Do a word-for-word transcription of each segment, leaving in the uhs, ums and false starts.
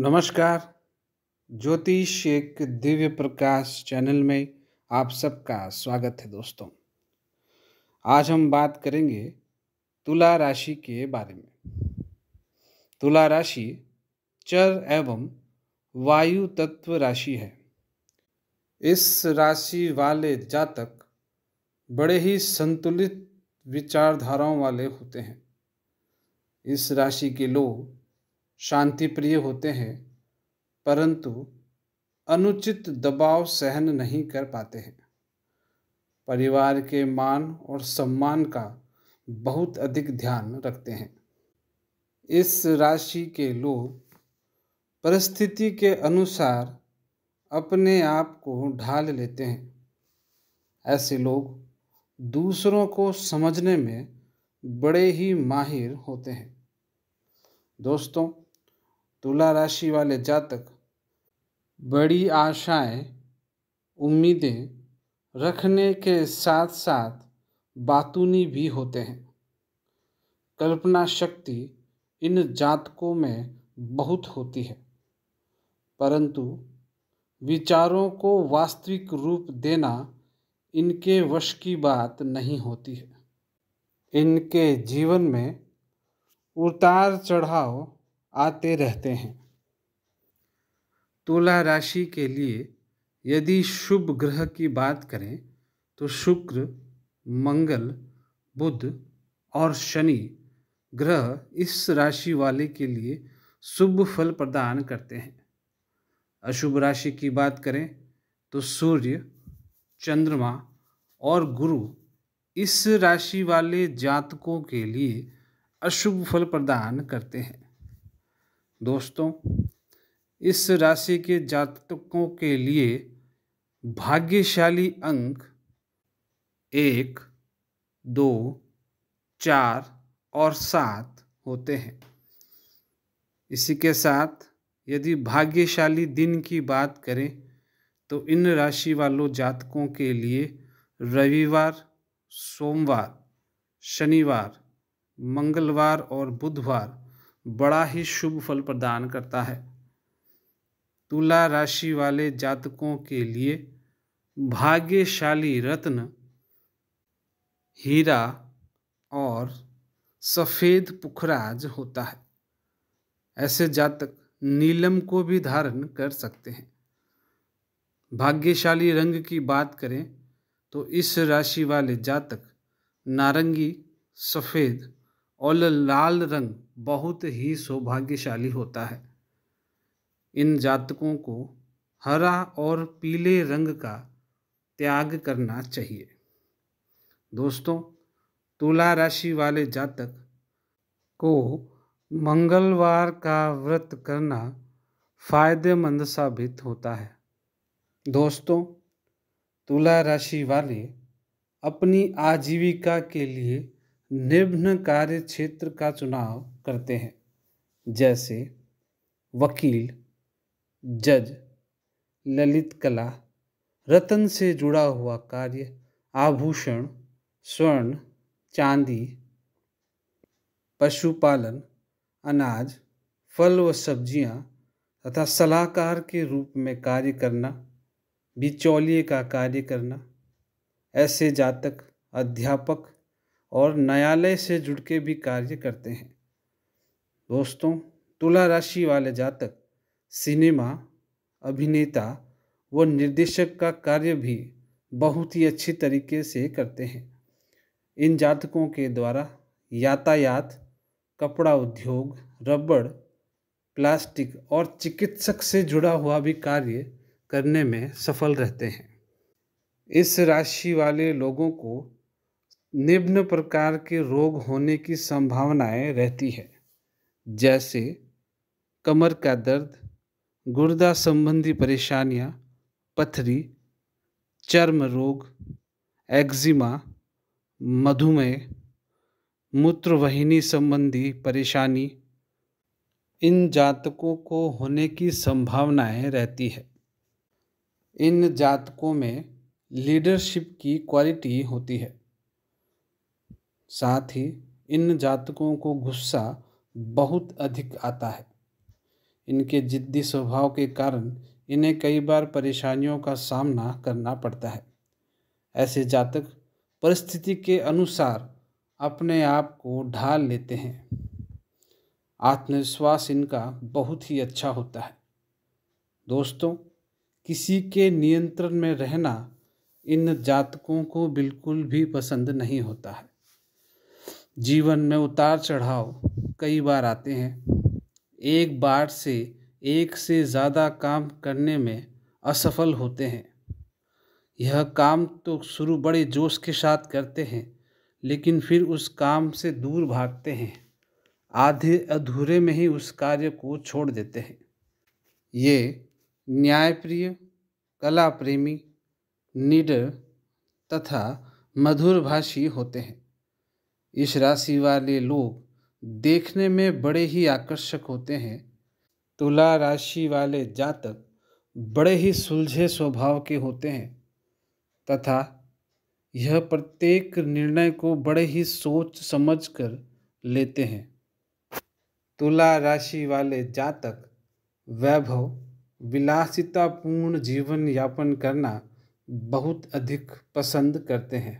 नमस्कार। ज्योतिष एक दिव्य प्रकाश चैनल में आप सबका स्वागत है दोस्तों। आज हम बात करेंगे तुला राशि के बारे में। तुला राशि चर एवं वायु तत्व राशि है। इस राशि वाले जातक बड़े ही संतुलित विचारधाराओं वाले होते हैं। इस राशि के लोग शांति प्रिय होते हैं, परंतु अनुचित दबाव सहन नहीं कर पाते हैं। परिवार के मान और सम्मान का बहुत अधिक ध्यान रखते हैं। इस राशि के लोग परिस्थिति के अनुसार अपने आप को ढाल लेते हैं। ऐसे लोग दूसरों को समझने में बड़े ही माहिर होते हैं। दोस्तों, तुला राशि वाले जातक बड़ी आशाएं, उम्मीदें रखने के साथ साथ बातूनी भी होते हैं। कल्पना शक्ति इन जातकों में बहुत होती है, परंतु विचारों को वास्तविक रूप देना इनके वश की बात नहीं होती है। इनके जीवन में उतार चढ़ाव आते रहते हैं। तुला राशि के लिए यदि शुभ ग्रह की बात करें तो शुक्र, मंगल, बुध और शनि ग्रह इस राशि वाले के लिए शुभ फल प्रदान करते हैं। अशुभ राशि की बात करें तो सूर्य, चंद्रमा और गुरु इस राशि वाले जातकों के लिए अशुभ फल प्रदान करते हैं। दोस्तों, इस राशि के जातकों के लिए भाग्यशाली अंक एक, दो, चार और सात होते हैं। इसी के साथ यदि भाग्यशाली दिन की बात करें तो इन राशि वालों जातकों के लिए रविवार, सोमवार, शनिवार, मंगलवार और बुधवार बड़ा ही शुभ फल प्रदान करता है। तुला राशि वाले जातकों के लिए भाग्यशाली रत्न हीरा और सफ़ेद पुखराज होता है। ऐसे जातक नीलम को भी धारण कर सकते हैं। भाग्यशाली रंग की बात करें तो इस राशि वाले जातक नारंगी, सफ़ेद और लाल रंग बहुत ही सौभाग्यशाली होता है। इन जातकों को हरा और पीले रंग का त्याग करना चाहिए। दोस्तों, तुला राशि वाले जातक को मंगलवार का व्रत करना फायदेमंद साबित होता है। दोस्तों, तुला राशि वाले अपनी आजीविका के लिए निम्न कार्य क्षेत्र का चुनाव करते हैं, जैसे वकील, जज, ललित कला, रतन से जुड़ा हुआ कार्य, आभूषण, स्वर्ण, चांदी, पशुपालन, अनाज, फल व सब्जियां तथा सलाहकार के रूप में कार्य करना, बिचौलिए का कार्य करना। ऐसे जातक अध्यापक और न्यायालय से जुड़ के भी कार्य करते हैं। दोस्तों, तुला राशि वाले जातक सिनेमा, अभिनेता व निर्देशक का कार्य भी बहुत ही अच्छी तरीके से करते हैं। इन जातकों के द्वारा यातायात, कपड़ा उद्योग, रबड़, प्लास्टिक और चिकित्सक से जुड़ा हुआ भी कार्य करने में सफल रहते हैं। इस राशि वाले लोगों को निम्न प्रकार के रोग होने की संभावनाएं रहती है, जैसे कमर का दर्द, गुर्दा संबंधी परेशानियां, पथरी, चर्म रोग, एक्जिमा, मधुमेह, मूत्रवाहिनी संबंधी परेशानी इन जातकों को होने की संभावनाएं रहती है। इन जातकों में लीडरशिप की क्वालिटी होती है। साथ ही इन जातकों को गुस्सा बहुत अधिक आता है। इनके जिद्दी स्वभाव के कारण इन्हें कई बार परेशानियों का सामना करना पड़ता है। ऐसे जातक परिस्थिति के अनुसार अपने आप को ढाल लेते हैं। आत्मविश्वास इनका बहुत ही अच्छा होता है। दोस्तों, किसी के नियंत्रण में रहना इन जातकों को बिल्कुल भी पसंद नहीं होता है। जीवन में उतार चढ़ाव कई बार आते हैं। एक बार से एक से ज़्यादा काम करने में असफल होते हैं। यह काम तो शुरू बड़े जोश के साथ करते हैं, लेकिन फिर उस काम से दूर भागते हैं। आधे अधूरे में ही उस कार्य को छोड़ देते हैं। ये न्यायप्रिय, कला प्रेमी, निडर तथा मधुरभाषी होते हैं। इस राशि वाले लोग देखने में बड़े ही आकर्षक होते हैं। तुला राशि वाले जातक बड़े ही सुलझे स्वभाव के होते हैं तथा यह प्रत्येक निर्णय को बड़े ही सोच समझकर लेते हैं। तुला राशि वाले जातक वैभव विलासितापूर्ण जीवन यापन करना बहुत अधिक पसंद करते हैं।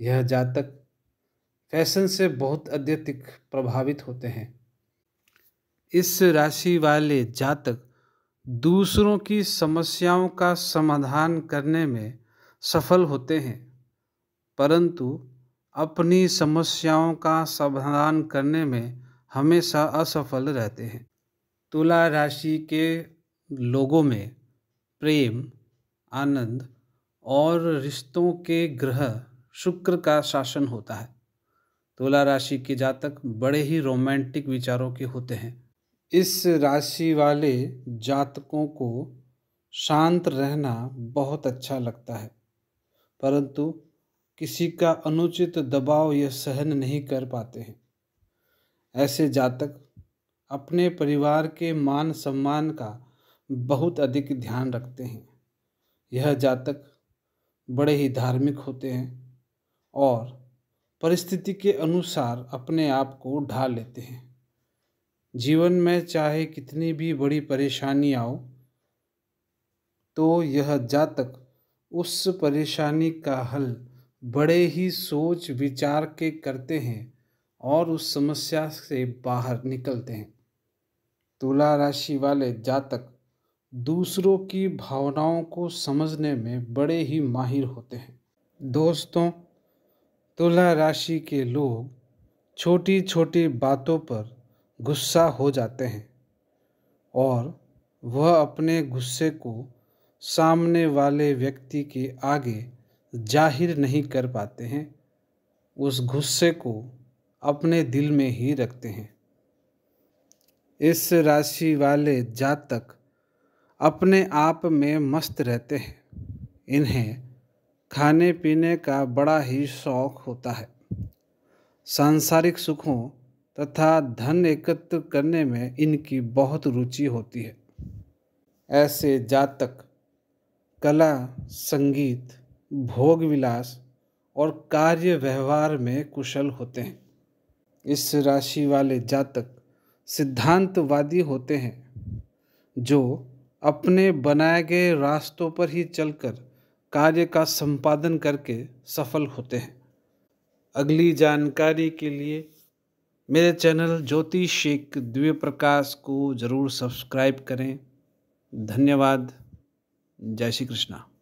यह जातक फैशन से बहुत अत्यधिक प्रभावित होते हैं। इस राशि वाले जातक दूसरों की समस्याओं का समाधान करने में सफल होते हैं, परंतु अपनी समस्याओं का समाधान करने में हमेशा असफल रहते हैं। तुला राशि के लोगों में प्रेम, आनंद और रिश्तों के ग्रह शुक्र का शासन होता है। तुला राशि के जातक बड़े ही रोमांटिक विचारों के होते हैं। इस राशि वाले जातकों को शांत रहना बहुत अच्छा लगता है, परंतु किसी का अनुचित दबाव यह सहन नहीं कर पाते हैं। ऐसे जातक अपने परिवार के मान सम्मान का बहुत अधिक ध्यान रखते हैं। यह जातक बड़े ही धार्मिक होते हैं और परिस्थिति के अनुसार अपने आप को ढाल लेते हैं। जीवन में चाहे कितनी भी बड़ी परेशानी आओ, तो यह जातक उस परेशानी का हल बड़े ही सोच विचार के करते हैं और उस समस्या से बाहर निकलते हैं। तुला राशि वाले जातक दूसरों की भावनाओं को समझने में बड़े ही माहिर होते हैं। दोस्तों, तुला राशि के लोग छोटी छोटी बातों पर गुस्सा हो जाते हैं और वह अपने गुस्से को सामने वाले व्यक्ति के आगे जाहिर नहीं कर पाते हैं। उस गुस्से को अपने दिल में ही रखते हैं। इस राशि वाले जातक अपने आप में मस्त रहते हैं। इन्हें खाने पीने का बड़ा ही शौक़ होता है। सांसारिक सुखों तथा धन एकत्र करने में इनकी बहुत रुचि होती है। ऐसे जातक कला, संगीत, भोग विलास और कार्य व्यवहार में कुशल होते हैं। इस राशि वाले जातक सिद्धांतवादी होते हैं, जो अपने बनाए गए रास्तों पर ही चलकर कार्य का संपादन करके सफल होते हैं। अगली जानकारी के लिए मेरे चैनल ज्योतिषिक दिव्य प्रकाश को ज़रूर सब्सक्राइब करें। धन्यवाद। जय श्री कृष्णा।